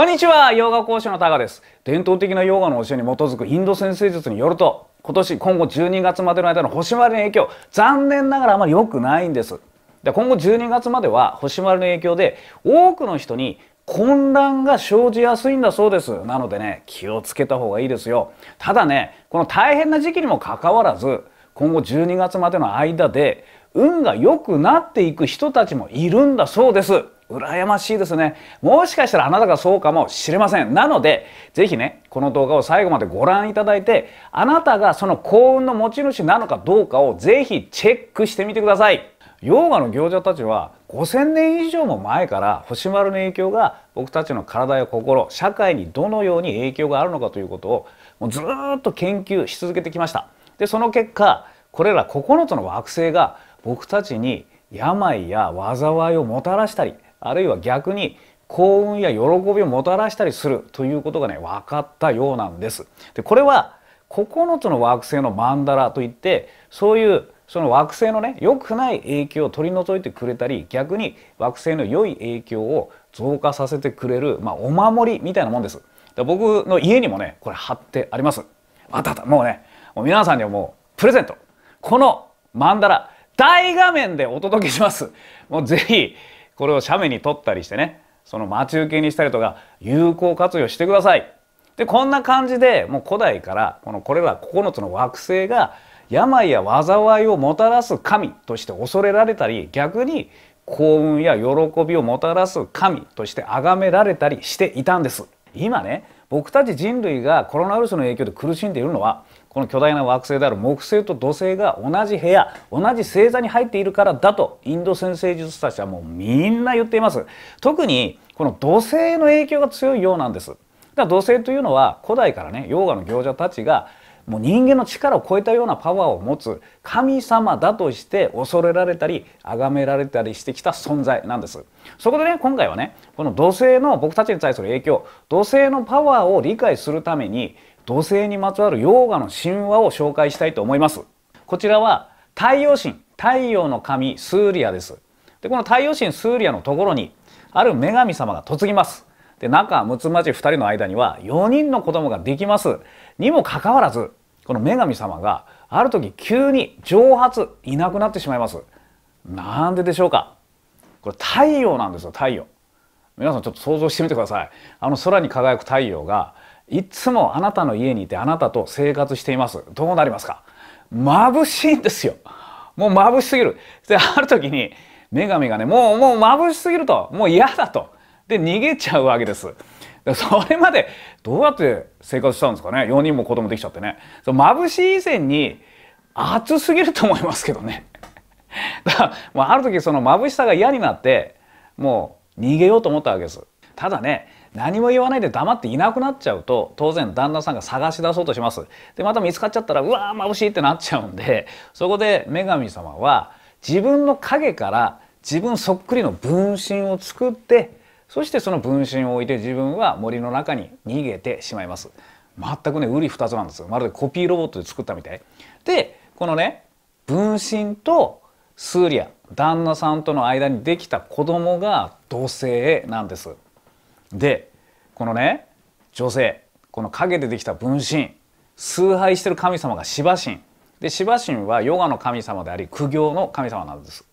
こんにちは、ヨーガ講師のタカです。伝統的なヨーガの教えに基づくインド占星術によると、今後12月までの間の星回りの影響、残念ながらあまり良くないんです。で、今後12月までは星回りの影響で多くの人に混乱が生じやすいんだそうです。なのでね、気をつけた方がいいですよ。ただね、この大変な時期にもかかわらず、今後12月までの間で運が良くなっていく人たちもいるんだそうです。羨ましいですね。もしかしたらあなたがそうかもしれません。なので是非ね、この動画を最後までご覧いただいて、あなたがその幸運の持ち主なのかどうかを是非チェックしてみてください。ヨーガの行者たちは5000年以上も前から、星回りの影響が僕たちの体や心、社会にどのように影響があるのかということをもうずっと研究し続けてきました。で、その結果、これら9つの惑星が僕たちに病や災いをもたらしたり、あるいは逆に幸運や喜びをもたらしたりするということがね、分かったようなんです。で、これは9つの惑星のマンダラといって、そういうその惑星のね、良くない影響を取り除いてくれたり、逆に惑星の良い影響を増加させてくれる、お守りみたいなもんです。で、僕の家にもね、これ貼ってあります。もうね、皆さんにはもうプレゼント、このマンダラ大画面でお届けします。もうぜひこれを写メに撮ったりしてね、その待ち受けにしたりとか有効活用してください。で、こんな感じでもう古代からこれら9つの惑星が病や災いをもたらす神として恐れられたり、逆に幸運や喜びをもたらす神として崇められたりしていたんです。今ね、僕たち人類がコロナウイルスの影響で苦しんでいるのは、この巨大な惑星である木星と土星が同じ部屋、同じ星座に入っているからだと、インド占星術たちはもうみんな言っています。特にこの土星の影響が強いようなんです。だから土星というのは古代からね、ヨーガの行者たちがもう人間の力を超えたようなパワーを持つ神様だとして恐れられたり崇められたりしてきた存在なんです。そこでね、今回はね、この土星の僕たちに対する影響、土星のパワーを理解するために、土星にまつわるヨーガの神話を紹介したいと思います。こちらは太陽神、太陽の神スーリアです。で、この太陽神スーリアのところにある女神様が嫁ぎます。で、仲睦まじい2人の間には4人の子供ができます。にもかかわらず、この女神様がある時急に蒸発、いなくなってしまいます。なんででしょうか。これ太陽なんですよ、太陽。皆さんちょっと想像してみてください。あの空に輝く太陽がいつもあなたの家にいて、あなたと生活しています。どうなりますか。眩しいんですよ。もう眩しすぎる。で、ある時に女神がね、もう眩しすぎると、もう嫌だと。で、逃げちゃうわけです。それまでどうやって生活したんですかね。4人も子供できちゃってね。眩しい以前に暑すぎると思いますけどね。だからもうある時その眩しさが嫌になって、もう逃げようと思ったわけです。ただね、何も言わないで黙っていなくなっちゃうと、当然旦那さんが探し出そうとします。で、また見つかっちゃったら、うわー眩しいってなっちゃうんで、そこで女神様は自分の影から自分そっくりの分身を作って、そしてその分身を置いて自分は森の中に逃げてしまいます。全くね、瓜二つなんですよ。まるでコピーロボットで作ったみたい。で、このね、分身とスーリア、旦那さんとの間にできた子供が土星なんです。で、このね、女性、この影でできた分身、崇拝してる神様がシヴァ神。で、シヴァ神はヨガの神様であり、苦行の神様なんです。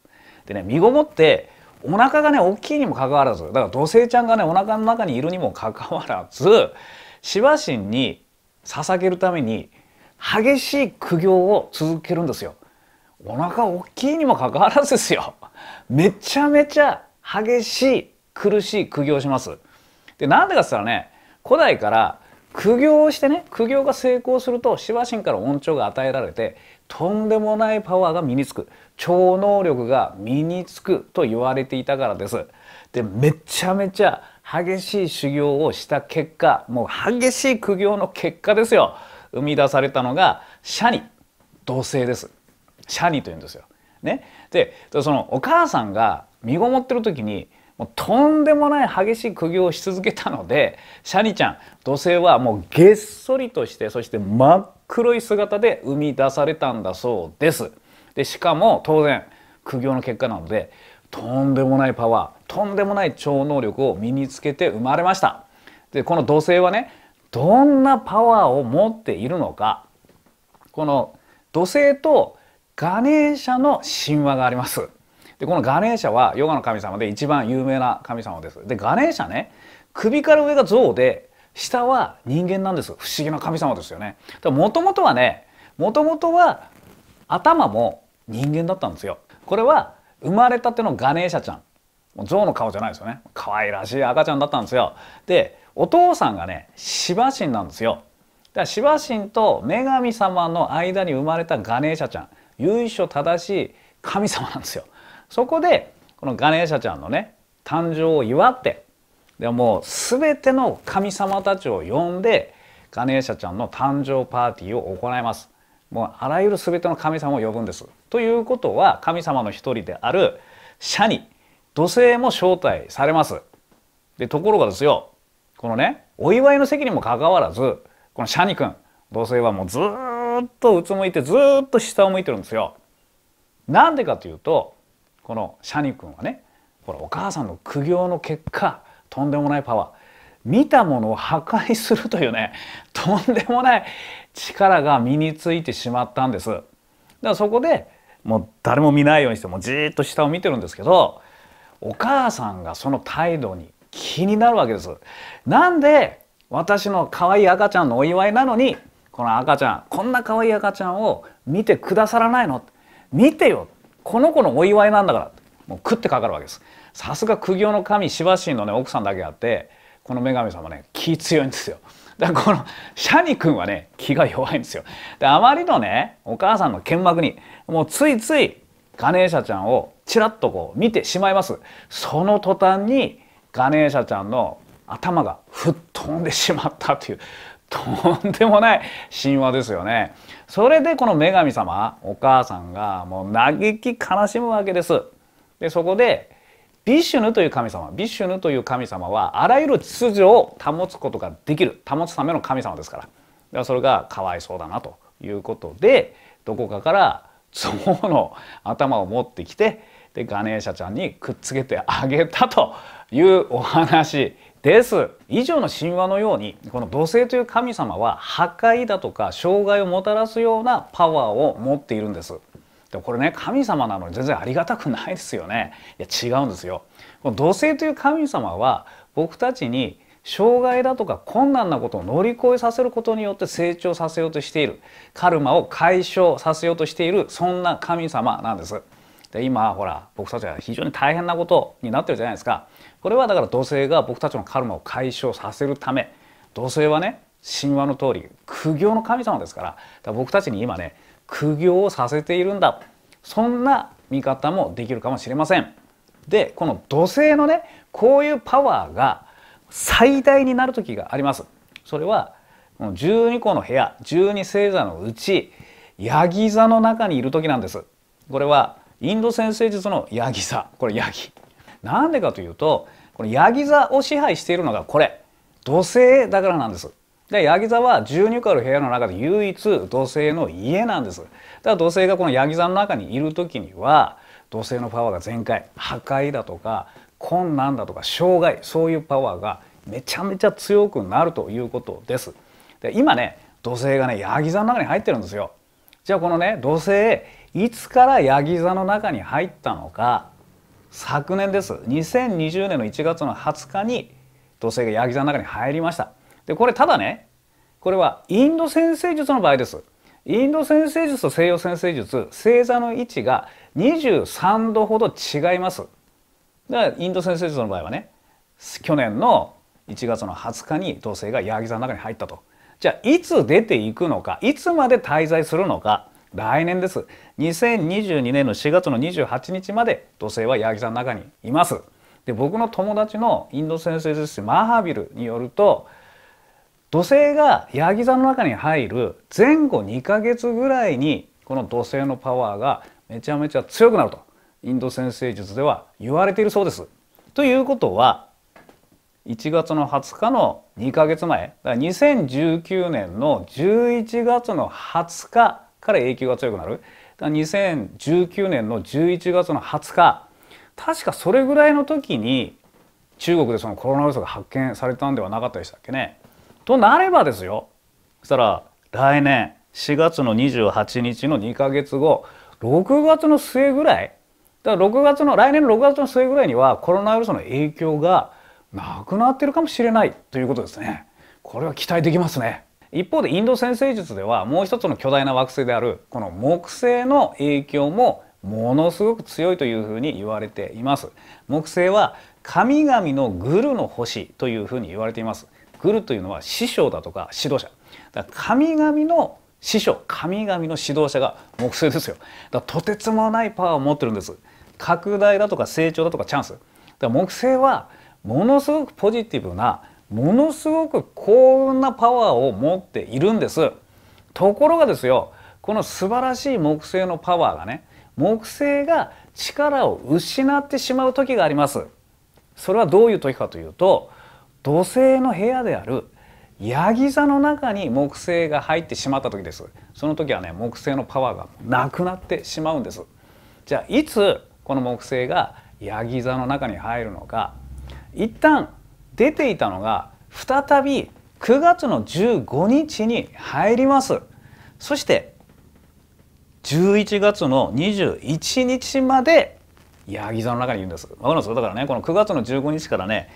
でね、身ごもってお腹がね、大きいにもかかわらず、だから土星ちゃんがね、お腹の中にいるにもかかわらず、シヴァ神に捧げるために激しい苦行を続けるんですよ。お腹大きいにもかかわらずですよ。めちゃめちゃ激しい苦しい苦行をします。で、なんでかって言ったらね、古代から苦行をしてね、苦行が成功するとシヴァ神から恩寵が与えられて、とんでもないパワーが身につく、超能力が身につくと言われていたからです。で、めちゃめちゃ激しい修行をした結果、もう激しい苦行の結果ですよ、生み出されたのがシャニ、土星です。シャニというんですよ、ね。で、そのお母さんが身ごもってる時にもうとんでもない激しい苦行をし続けたので、シャニちゃん土星はもうげっそりとして、そして真っ黒い姿で生み出されたんだそうです。で、しかも当然苦行の結果なので、とんでもないパワー、とんでもない超能力を身につけて生まれました。でこの土星はね、どんなパワーを持っているのか。この土星とガネーシャの神話があります。でこのガネーシャはヨガの神様で一番有名な神様です。でガネーシャね、首から上が象で下は人間なんです。不思議な神様ですよね。もともとはね、もともとは頭も人間だったんですよ。これは生まれたてのガネーシャちゃん、象の顔じゃないですよね。可愛らしい赤ちゃんだったんですよ。でお父さんがね、シバ神なんですよ。だからシバ神と女神様の間に生まれたガネーシャちゃん、由緒正しい神様なんですよ。そこでこのガネーシャちゃんのね、誕生を祝って、でもう全ての神様たちを呼んでガネーシャちゃんの誕生パーティーを行います。もうあらゆる全ての神様を呼ぶんです。ということは神様の一人であるシャに土星も招待されます。でところがですよ、このね、お祝いの席にもかかわらず、このシャニ君、土星はもうずっとうつむいてずっと下を向いてるんですよ。なんでかというと、このシャニ君はね、これお母さんの苦行の結果、とんでもないパワー、見たものを破壊するというね、とんでもない力が身についてしまったんです。だからそこでもう誰も見ないようにしてもうじーっと下を見てるんですけど、お母さんがその態度に気になるわけです。なんで私の可愛い赤ちゃんのお祝いなのに、この赤ちゃん、こんな可愛い赤ちゃんを見てくださらないの、見てよ、この子のお祝いなんだから、もう食ってかかるわけです。さすが苦行の神シバ神のね、奥さんだけあって、この女神様ね、気強いんですよ。だからこのシャニ君はね、気が弱いんですよ。であまりのね、お母さんの剣幕にもうついついガネーシャちゃんをちらっとこう見てしまいます。その途端にガネーシャちゃんの頭が吹っ飛んでしまったというとんでもない神話ですよね。それでこの女神様、お母さんがもう嘆き悲しむわけです。でそこでビシュヌという神様、ビシュヌという神様はあらゆる秩序を保つことができる、保つための神様ですから。だからそれがかわいそうだなということで、どこかから象の頭を持ってきて、でガネーシャちゃんにくっつけてあげたというお話です。以上の神話のように、この土星という神様は破壊だとか障害をもたらすようなパワーを持っているんです。でこれね、神様なのに全然ありがたくないですよね。いや違うんですよ。この土星という神様は僕たちに障害だとか困難なことを乗り越えさせることによって成長させようとしている、カルマを解消させようとしている、そんな神様なんです。で今ほら、僕たちは非常に大変なことになってるじゃないですか。これはだから土星が僕たちのカルマを解消させるため、土星はね、神話の通り苦行の神様ですから、だから僕たちに今ね、苦行をさせているんだ、そんな見方もできるかもしれません。でこの土星のね、こういうパワーが最大になる時があります。それは12個の部屋、12星座のうちヤギ座の中にいる時なんです。これはインド占星術のヤギ座、これヤギなんでかというと、このヤギ座を支配しているのがこれ土星だからなんです。でヤギ座は12個ある部屋の中で唯一土星の家なんです。だから土星がこのヤギ座の中にいる時には、土星のパワーが全開、破壊だとか困難だとか障害、そういうパワーがめちゃめちゃ強くなるということです。で今ね、土星がね、ヤギ座の中に入ってるんですよ。じゃあこのね、土星いつからヤギ座の中に入ったのか。昨年です。2020年の1月の20日に土星がヤギ座の中に入りました。でこれただね、これはインド占星術の場合です。インド占星術と西洋占星術、星座の位置が23度ほど違います。だからインド占星術の場合はね、去年の1月の20日に土星がヤギ座の中に入ったと。じゃあいつ出ていくのか、いつまで滞在するのか、来年です。2022年の4月の28日まで土星はヤギ座の中にいます。で僕の友達のインド占星術師マハビルによると、土星がヤギ座の中に入る前後2ヶ月ぐらいに、この土星のパワーがめちゃめちゃ強くなるとインド占星術では言われているそうです。ということは1月の20日の2ヶ月前、だから2019年の11月の20日から影響が強くなる。だから2019年の11月の20日、確かそれぐらいの時に中国でそのコロナウイルスが発見されたんではなかったでしたっけね。となればですよ、そしたら来年4月の28日の2ヶ月後、6月の末ぐらいだから来年の6月の末ぐらいにはコロナウイルスの影響がなくなってるかもしれないということですね。これは期待できますね。一方でインド占星術ではもう一つの巨大な惑星であるこの木星の影響もものすごく強いというふうに言われています。木星は神々のグルの星というふうに言われています。グルというのは師匠だとか指導者。だから神々の師匠、神々の指導者が木星ですよ。だからとてつもないパワーを持ってるんです。拡大だとか成長だとかチャンス。だから木星はものすごくポジティブな、ものすごく幸運なパワーを持っているんです。ところがですよ、この素晴らしい木星のパワーがね、木星が力を失ってしまう時があります。それはどういう時かというと、土星の部屋であるヤギ座の中に木星が入ってしまった時です。その時はね、木星のパワーがなくなってしまうんです。じゃあいつこの木星がヤギ座の中に入るのか。一旦出ていたのが再び9月の15日に入ります。そして11月の21日までヤギ座の中にいるんです。わかります？だからね、この9月の15日からね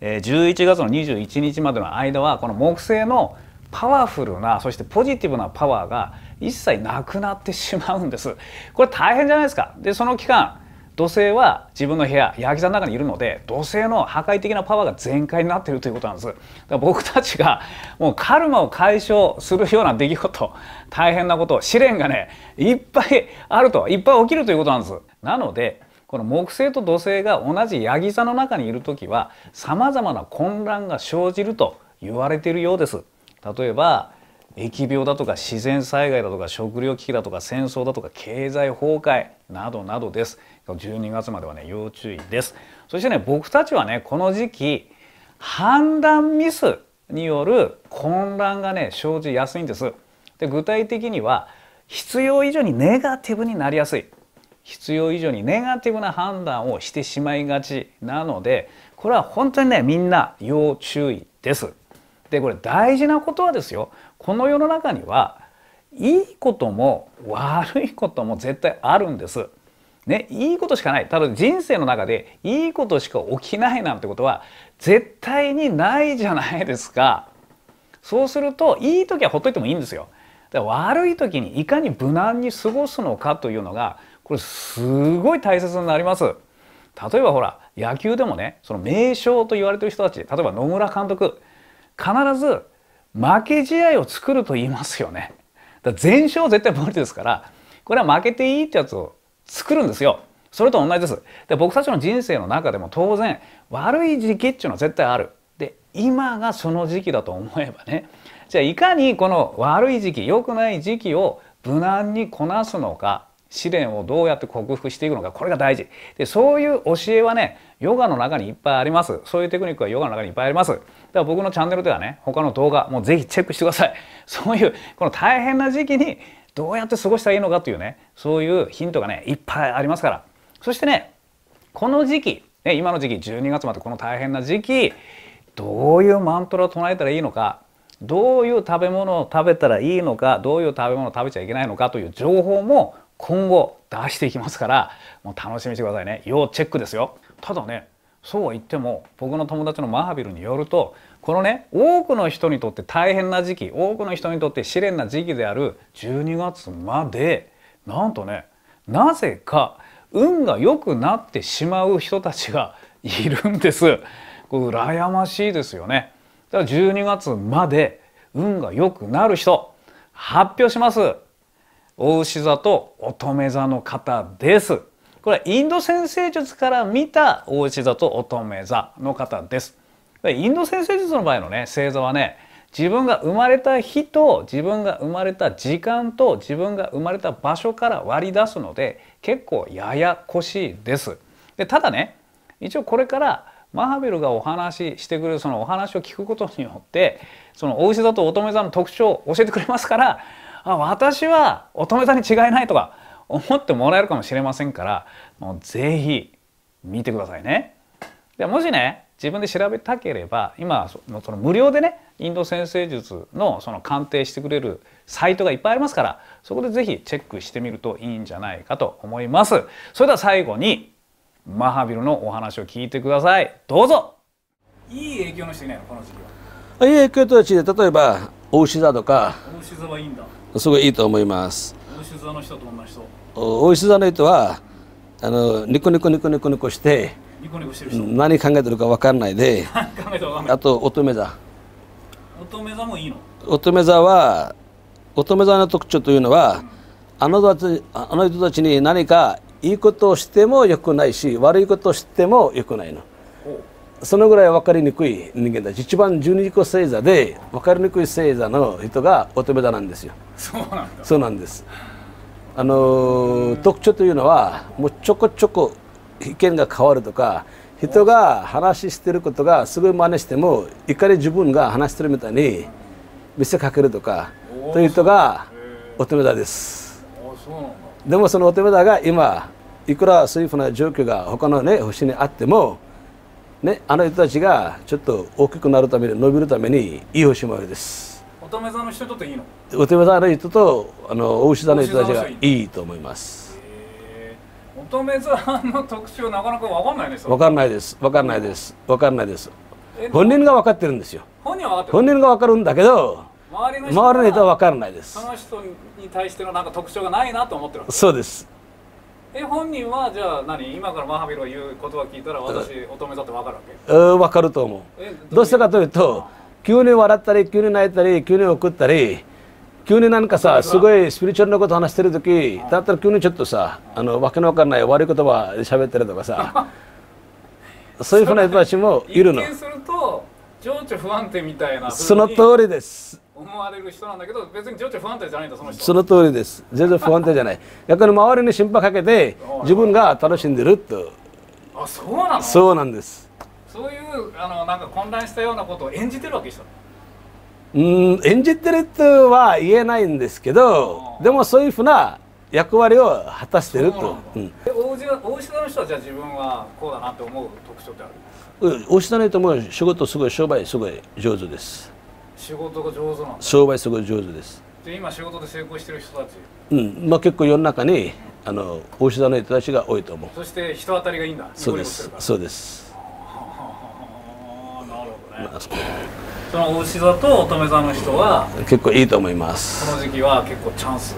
11月の21日までの間はこの木星のパワフルな、そしてポジティブなパワーが一切なくなってしまうんです。これ大変じゃないですか。でその期間土星は自分の部屋ヤギ座の中にいるので、土星の破壊的なパワーが全開になっているということなんです。だから僕たちがもうカルマを解消するような出来事、大変なこと、試練がねいっぱいあると、いっぱい起きるということなんです。なのでこの木星と土星が同じヤギ座の中にいる時はさまざまな混乱が生じると言われているようです。例えば疫病だとか自然災害だとか食糧危機だとか戦争だとか経済崩壊などなどです。12月まではね要注意です。そしてね、僕たちはねこの時期判断ミスによる混乱がね生じやすいんです。で具体的には必要以上にネガティブになりやすい、必要以上にネガティブな判断をしてしまいがちなので、これは本当にねみんな要注意です。でこれ大事なことはですよ、この世の中にはいいことも悪いことも絶対あるんです。ね、いいことしかない。ただ人生の中でいいことしか起きないなんてことは絶対にないじゃないですか。そうするといい時はほっといてもいいんですよ。だから悪い時にいかに無難に過ごすのかというのがこれすごい大切になります。例えばほら野球でもね、その名将と言われてる人たち、例えば野村監督、必ず負け試合を作ると言いますよね。だから全勝は絶対無理ですから、これは負けていいってやつを作るんですよ。それと同じです。で僕たちの人生の中でも当然悪い時期っていうのは絶対ある。で今がその時期だと思えばね、じゃあいかにこの悪い時期、良くない時期を無難にこなすのか、試練をどうやって克服していくのか、これが大事で、そういう教えはねヨガの中にいっぱいあります。そういうテクニックはヨガの中にいっぱいあります。だから僕のチャンネルではね他の動画もぜひチェックしてください。そういうこの大変な時期にどうやって過ごしたらいいのかというね、そういうヒントがねいっぱいありますから。そしてねこの時期、今の時期12月までこの大変な時期、どういうマントラを唱えたらいいのか、どういう食べ物を食べたらいいのか、どういう食べ物を食べちゃいけないのかという情報も今後出していきますから、もう楽しみにしてくださいね。要チェックですよ。ただね、そうは言っても僕の友達のマハビルによると、このね多くの人にとって大変な時期、多くの人にとって試練な時期である12月まで、なんとねなぜか運が良くなってしまう人たちがいるんです。これ羨ましいですよね。だから12月まで運が良くなる人発表します。お牛座と乙女座の方です。これはインド占星術から見たお牛座と乙女座の方です。インド占星術の場合のね星座はね、自分が生まれた日と自分が生まれた時間と自分が生まれた場所から割り出すので結構ややこしいです。でただね、一応これからマハビルがお話ししてくれるそのお話を聞くことによってそのお牛座と乙女座の特徴を教えてくれますから、あ、私は乙女座に違いないとか思ってもらえるかもしれませんから、もうぜひ見てくださいね。でもしね自分で調べたければ今その無料でねインド占星術のその鑑定してくれるサイトがいっぱいありますから、そこで是非チェックしてみるといいんじゃないかと思います。それでは最後にマハビルのお話を聞いてください。どうぞ。いい影響の人いないのこの時期は。いい影響とは違って、例えばお牛座とか。お牛座はいいんだ。すごいいいと思います。お牛座の人はどんな人？お牛座の人はニコニコして。ニコニコしてる人。何考えてるか分からないで。あと乙女座。乙女座もいいの？乙女座の特徴というのは、あの人たちに何かいいことをしてもよくないし、悪いことをしてもよくないの。そのぐらい分かりにくい人間たち。一番12個星座で分かりにくい星座の人が乙女座なんですよ。そうなんだ。そうなんです。特徴というのはもうちょこちょこ意見が変わるとか、人が話してることがすごい真似してもいかに自分が話してるみたいに見せかけるとかという人が乙女座です。そうなんだ。でもその乙女座が今いくらそういうふうな状況が他のね星にあってもね、あの人たちがちょっと大きくなるために伸びるためにいい星回りです。乙女座の人とっていいの？乙女座の人とお牛座の人たちがいいと思います。乙女座の特徴なかなか分かんないです。分かんないです。本人が分かってるんですよ。本人が分かるんだけど周りの人は分からないです。その人に対してのなんか特徴がないなと思ってるんです。そうです。本人はじゃあ何、今からマハビルが言う言葉聞いたら私乙女座って分かるわけ？分かると思う。どうしてかというと、急に笑ったり急に泣いたり急に怒ったり急になんかさ、すごいスピリチュアルなこと話してる時だったら急にちょっとさ、わけのわかんない悪い言葉で喋ってるとかさそういうふうな人たちもいるの。一見すると情緒不安定みたいな、その通りです、思われる人なんだけど、別に情緒不安定じゃないんだ、その人。その通りです。全然不安定じゃない。逆に周りに心配かけて、自分が楽しんでると。あ、そうなの。そうなんです。そういう、なんか混乱したようなことを演じてるわけでしょ。演じてるとは言えないんですけど、でもそういうふうな役割を果たしてると。お牛座の人は、じゃあ、自分はこうだなって思う特徴ってあるんですか。お牛座の人も仕事すごい、商売すごい上手です。仕事が上手なんだ。商売すごい上手です。で、今仕事で成功してる人たち。まあ、結構世の中に、お牛座の人たちが多いと思う。そして、人当たりがいいんだ。そうです。そうです。なるほどね。そのお牛座と乙女座の人は。結構いいと思います。この時期は結構チャンス。